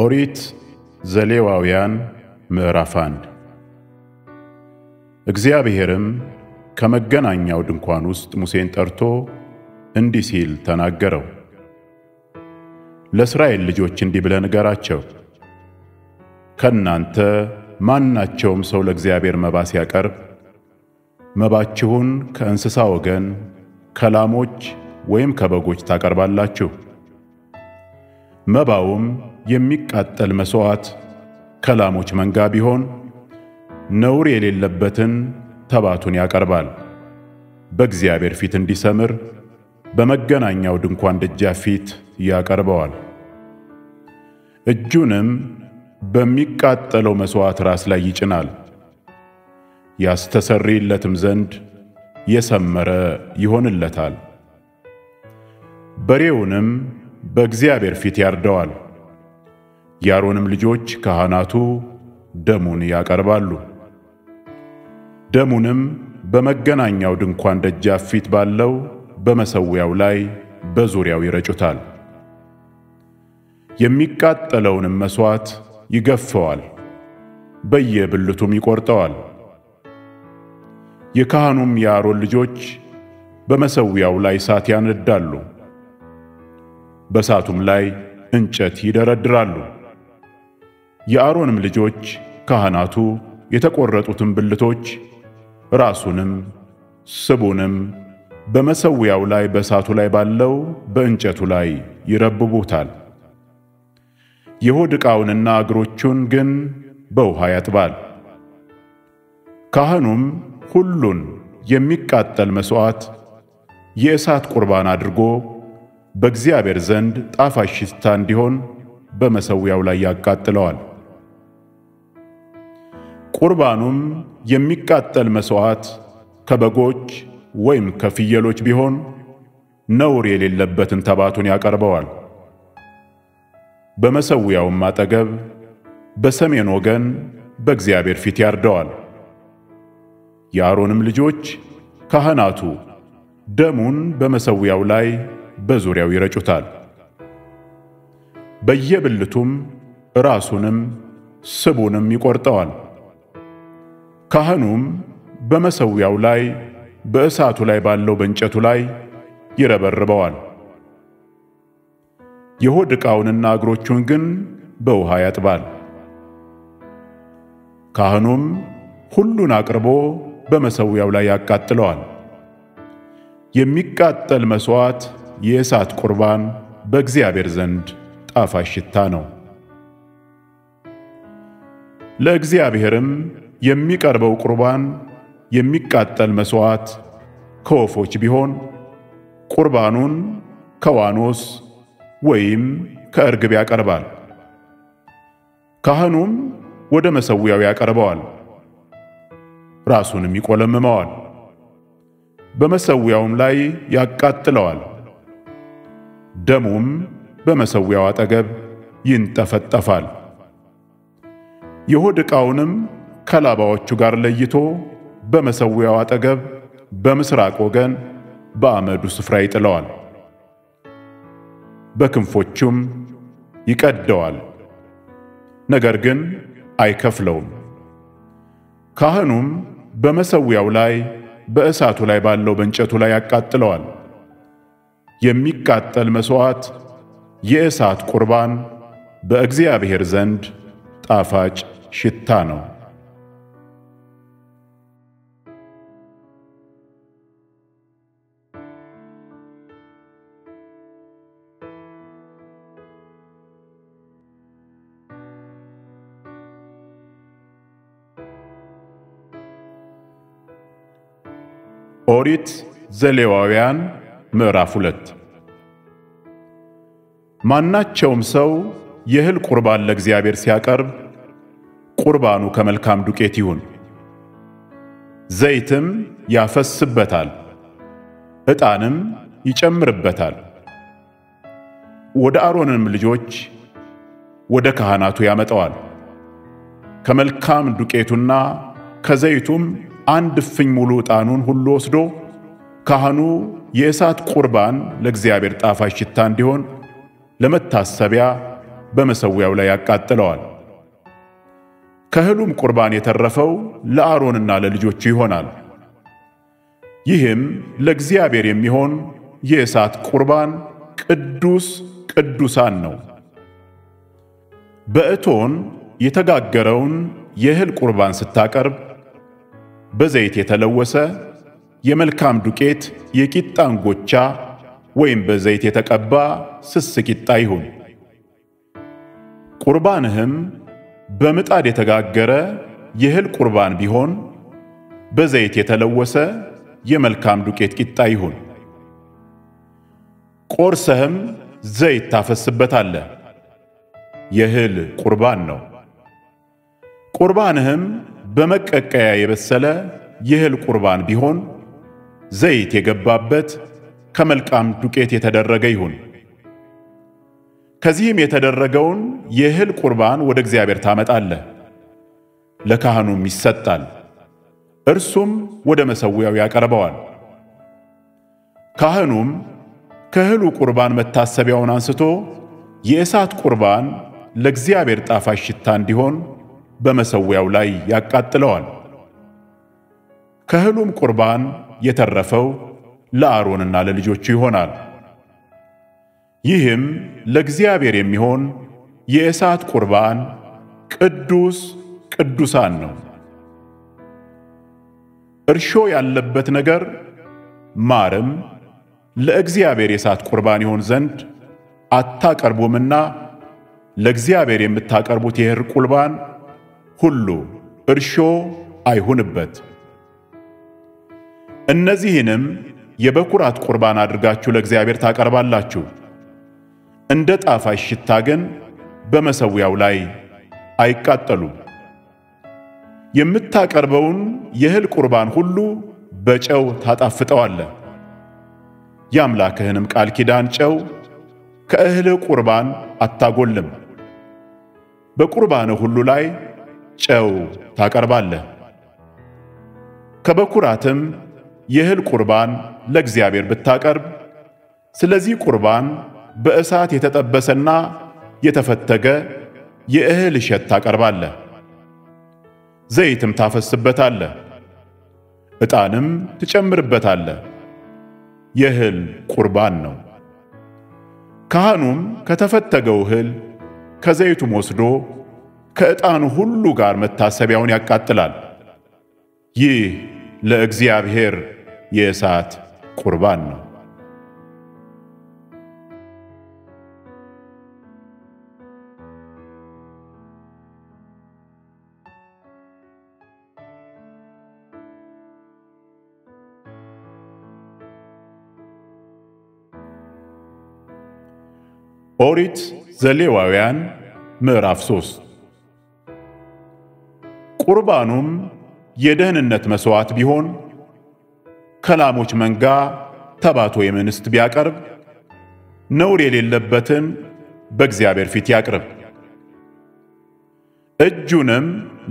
ኦሪት ዘሌዋውያን ምዕራፍ 1 እግዚአብሔርም ከመገናኛው ድንኳን ውስጥ ሙሴን ጠርቶ እንዲህ ሲል ተናገረው። ለእስራኤል ልጆች እንዲህ ብለህ ንገራቸው፣ ከናንተ ማናቸውም ሰው ለእግዚአብሔር መባ ሲያቀርብ መባችሁን ከእንስሳ ወገን ከላሞች ወይም ከበጎች ታቀርባላችሁ። መባውም የሚቃጠል መስዋዕት ከላሞች መንጋ ቢሆን ነውር የሌለበትን ተባቱን ያቀርባል። በእግዚአብሔር ፊት እንዲሰምር በመገናኛው ድንኳን ደጃፍ ፊት ያቀርበዋል። እጁንም በሚቃጠለው መስዋዕት ራስ ላይ ይጭናል። ያስተሰርይለትም ዘንድ የሰመረ ይሆንለታል። በሬውንም በእግዚአብሔር ፊት ያርደዋል። የአሮንም ልጆች ካህናቱ ደሙን ያቀርባሉ። ደሙንም በመገናኛው ድንኳን ደጃፍ ፊት ባለው በመሰዊያው ላይ በዙሪያው ይረጩታል። የሚቃጠለውንም መስዋዕት ይገፈዋል፣ በየብልቱም ይቆርጠዋል። የካህኑም የአሮን ልጆች በመሰዊያው ላይ እሳት ያነዳሉ፣ በእሳቱም ላይ እንጨት ይደረድራሉ። የአሮንም ልጆች ካህናቱ የተቆረጡትን ብልቶች፣ ራሱንም ስቡንም በመሰዊያው ላይ በእሳቱ ላይ ባለው በእንጨቱ ላይ ይረብቡታል። የሆድ ዕቃውንና እግሮቹን ግን በውሃ ያጥባል። ካህኑም ሁሉን የሚቃጠል መስዋዕት የእሳት ቁርባን አድርጎ በእግዚአብሔር ዘንድ ጣፋጭ ሽታ እንዲሆን በመሰዊያው ላይ ያቃጥለዋል። ቁርባኑም የሚቃጠል መስዋዕት ከበጎች ወይም ከፍየሎች ቢሆን ነውር የሌለበትን ተባቱን ያቀርበዋል። በመሰዊያውም አጠገብ በሰሜን ወገን በእግዚአብሔር ፊት ያርደዋል። የአሮንም ልጆች ካህናቱ ደሙን በመሰዊያው ላይ በዙሪያው ይረጩታል። በየብልቱም ራሱንም ስቡንም ይቆርጠዋል። ካህኑም በመሰዊያው ላይ በእሳቱ ላይ ባለው በእንጨቱ ላይ ይረበርበዋል። የሆድ ዕቃውንና እግሮቹን ግን በውሃ ያጥባል። ካህኑም ሁሉን አቅርቦ በመሰዊያው ላይ ያቃጥለዋል። የሚቃጠል መስዋዕት የእሳት ቁርባን በእግዚአብሔር ዘንድ ጣፋጭ ሽታ ነው። ለእግዚአብሔርም የሚቀርበው ቁርባን የሚቃጠል መስዋዕት ከወፎች ቢሆን ቁርባኑን ከዋኖስ ወይም ከእርግብ ያቀርባል። ካህኑም ወደ መሰዊያው ያቀርበዋል፣ ራሱንም ይቆለምመዋል፣ በመሰዊያውም ላይ ያቃጥለዋል። ደሙም በመሰዊያው አጠገብ ይንጠፈጠፋል። የሆድ ዕቃውንም ከላባዎቹ ጋር ለይቶ በመሰዊያው አጠገብ በምስራቅ ወገን በአመዱ ስፍራ ይጥለዋል። በክንፎቹም ይቀደዋል፣ ነገር ግን አይከፍለውም። ካህኑም በመሰዊያው ላይ በእሳቱ ላይ ባለው በእንጨቱ ላይ ያቃጥለዋል። የሚቃጠል መስዋዕት የእሳት ቁርባን በእግዚአብሔር ዘንድ ጣፋጭ ሽታ ነው። ኦሪት ዘሌዋውያን ምዕራፍ 2 ማናቸውም ሰው የእህል ቁርባን ለእግዚአብሔር ሲያቀርብ ቁርባኑ ከመልካም ዱቄት ይሁን፣ ዘይትም ያፈስበታል፣ ዕጣንም ይጨምርበታል። ወደ አሮንም ልጆች ወደ ካህናቱ ያመጣዋል። ከመልካም ዱቄቱና ከዘይቱም አንድ እፍኝ ሙሉ ዕጣኑን ሁሉ ወስዶ ካህኑ የእሳት ቁርባን ለእግዚአብሔር ጣፋጭ ሽታ እንዲሆን ለመታሰቢያ በመሰዊያው ላይ ያቃጥለዋል። ከህሉም ቁርባን የተረፈው ለአሮንና ለልጆቹ ይሆናል። ይህም ለእግዚአብሔር የሚሆን የእሳት ቁርባን ቅዱስ ቅዱሳን ነው። በእቶን የተጋገረውን የእህል ቁርባን ስታቀርብ በዘይት የተለወሰ የመልካም ዱቄት የቂጣ እንጎቻ ወይም በዘይት የተቀባ ስስ ቂጣ ይሁን። ቁርባንህም በምጣድ የተጋገረ የእህል ቁርባን ቢሆን በዘይት የተለወሰ የመልካም ዱቄት ቂጣ ይሁን። ቆርሰህም ዘይት ታፈስበታለህ። የእህል ቁርባን ነው። ቁርባንህም በመቀቀያ የበሰለ የእህል ቁርባን ቢሆን ዘይት የገባበት ከመልካም ዱቄት የተደረገ ይሁን። ከዚህም የተደረገውን የእህል ቁርባን ወደ እግዚአብሔር ታመጣለህ፣ ለካህኑም ይሰጣል፣ እርሱም ወደ መሰዊያው ያቀርበዋል። ካህኑም ከእህሉ ቁርባን መታሰቢያውን አንስቶ የእሳት ቁርባን ለእግዚአብሔር ጣፋጭ ሽታ እንዲሆን በመሰዊያው ላይ ያቃጥለዋል። ከእህሉም ቁርባን የተረፈው ለአሮንና ለልጆቹ ይሆናል። ይህም ለእግዚአብሔር የሚሆን የእሳት ቁርባን ቅዱስ ቅዱሳን ነው። እርሾ ያለበት ነገር ማርም ለእግዚአብሔር የእሳት ቁርባን ይሆን ዘንድ አታቀርቡምና ለእግዚአብሔር የምታቀርቡት የእህል ቁርባን ሁሉ እርሾ አይሁንበት። እነዚህንም የበኩራት ቁርባን አድርጋችሁ ለእግዚአብሔር ታቀርባላችሁ። እንደ ጣፋጭ ሽታ ግን በመሰዊያው ላይ አይቃጠሉም። የምታቀርበውን የእህል ቁርባን ሁሉ በጨው ታጣፍጠዋለህ። የአምላክህንም ቃል ኪዳን ጨው ከእህል ቁርባን አታጎልም። በቁርባንህ ሁሉ ላይ ጨው ታቀርባለህ። ከበኩራትም የእህል ቁርባን ለእግዚአብሔር ብታቀርብ ስለዚህ ቁርባን በእሳት የተጠበሰና የተፈተገ የእህል እሸት ታቀርባለህ። ዘይትም ታፈስበታለህ፣ ዕጣንም ትጨምርበታለህ። የእህል ቁርባን ነው። ካህኑም ከተፈተገው እህል ከዘይቱም ወስዶ ከዕጣኑ ሁሉ ጋር መታሰቢያውን ያቃጥላል። ይህ ለእግዚአብሔር የእሳት ቁርባን ነው። ኦሪት ዘሌዋውያን ምዕራፍ 3። ቁርባኑም የደህንነት መስዋዕት ቢሆን ከላሞች መንጋ ተባት ወይም እንስት ቢያቀርብ ነውር የሌለበትን በእግዚአብሔር ፊት ያቅርብ። እጁንም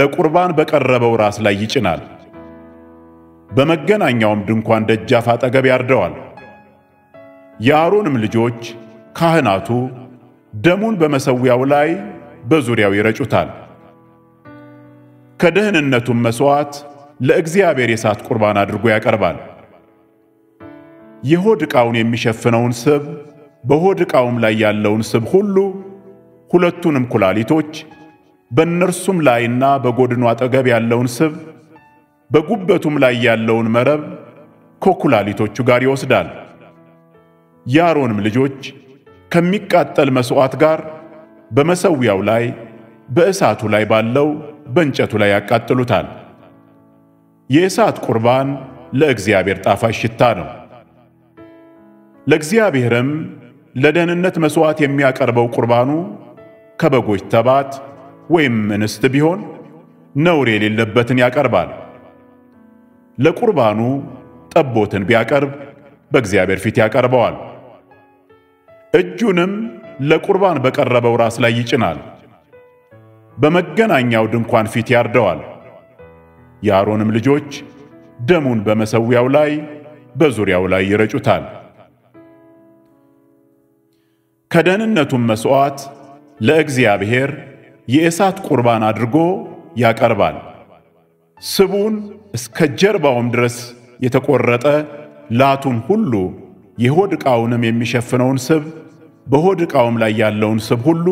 ለቁርባን በቀረበው ራስ ላይ ይጭናል፣ በመገናኛውም ድንኳን ደጃፍ አጠገብ ያርደዋል። የአሮንም ልጆች ካህናቱ ደሙን በመሰዊያው ላይ በዙሪያው ይረጩታል። ከደህንነቱም መስዋዕት ለእግዚአብሔር የእሳት ቁርባን አድርጎ ያቀርባል። የሆድ ዕቃውን የሚሸፍነውን ስብ፣ በሆድ ዕቃውም ላይ ያለውን ስብ ሁሉ፣ ሁለቱንም ኩላሊቶች፣ በእነርሱም ላይና በጎድኑ አጠገብ ያለውን ስብ፣ በጉበቱም ላይ ያለውን መረብ ከኩላሊቶቹ ጋር ይወስዳል። የአሮንም ልጆች ከሚቃጠል መስዋዕት ጋር በመሰዊያው ላይ በእሳቱ ላይ ባለው በእንጨቱ ላይ ያቃጥሉታል። የእሳት ቁርባን ለእግዚአብሔር ጣፋጭ ሽታ ነው። ለእግዚአብሔርም ለደህንነት መስዋዕት የሚያቀርበው ቁርባኑ ከበጎች ተባት ወይም እንስት ቢሆን ነውር የሌለበትን ያቀርባል። ለቁርባኑ ጠቦትን ቢያቀርብ በእግዚአብሔር ፊት ያቀርበዋል። እጁንም ለቁርባን በቀረበው ራስ ላይ ይጭናል፣ በመገናኛው ድንኳን ፊት ያርደዋል። የአሮንም ልጆች ደሙን በመሰዊያው ላይ በዙሪያው ላይ ይረጩታል። ከደህንነቱም መስዋዕት ለእግዚአብሔር የእሳት ቁርባን አድርጎ ያቀርባል ስቡን እስከ ጀርባውም ድረስ የተቆረጠ ላቱን ሁሉ የሆድቃውንም የሚሸፍነውን ስብ በሆድቃውም ላይ ያለውን ስብ ሁሉ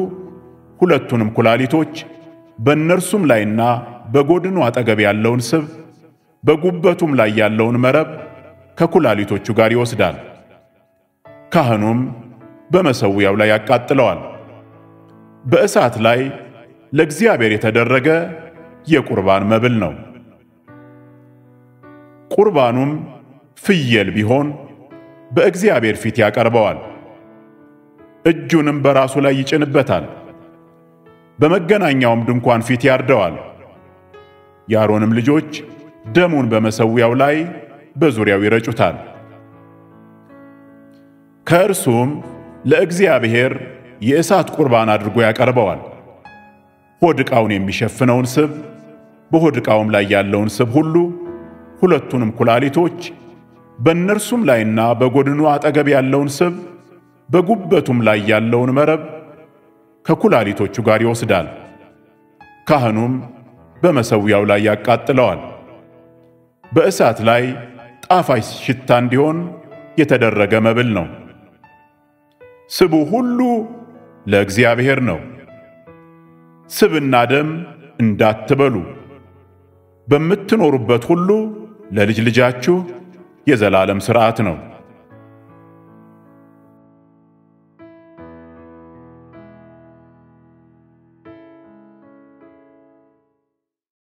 ሁለቱንም ኩላሊቶች በእነርሱም ላይና በጎድኑ አጠገብ ያለውን ስብ በጉበቱም ላይ ያለውን መረብ ከኩላሊቶቹ ጋር ይወስዳል ካህኑም በመሰውያው ላይ ያቃጥለዋል በእሳት ላይ ለእግዚአብሔር የተደረገ የቁርባን መብል ነው ቁርባኑም ፍየል ቢሆን በእግዚአብሔር ፊት ያቀርበዋል እጁንም በራሱ ላይ ይጭንበታል በመገናኛውም ድንኳን ፊት ያርደዋል ያሮንም ልጆች ደሙን በመሰውያው ላይ በዙሪያው ይረጩታል ከእርሱም ለእግዚአብሔር የእሳት ቁርባን አድርጎ ያቀርበዋል ሆድቃውን የሚሸፍነውን ስብ በሆድቃውም ላይ ያለውን ስብ ሁሉ ሁለቱንም ኩላሊቶች በእነርሱም ላይና በጎድኑ አጠገብ ያለውን ስብ በጉበቱም ላይ ያለውን መረብ ከኩላሊቶቹ ጋር ይወስዳል ካህኑም በመሰውያው ላይ ያቃጥለዋል በእሳት ላይ ጣፋጭ ሽታ እንዲሆን የተደረገ መብል ነው ስቡ ሁሉ ለእግዚአብሔር ነው ስብና ደም እንዳትበሉ በምትኖሩበት ሁሉ ለልጅ ልጃችሁ የዘላለም ሥርዓት ነው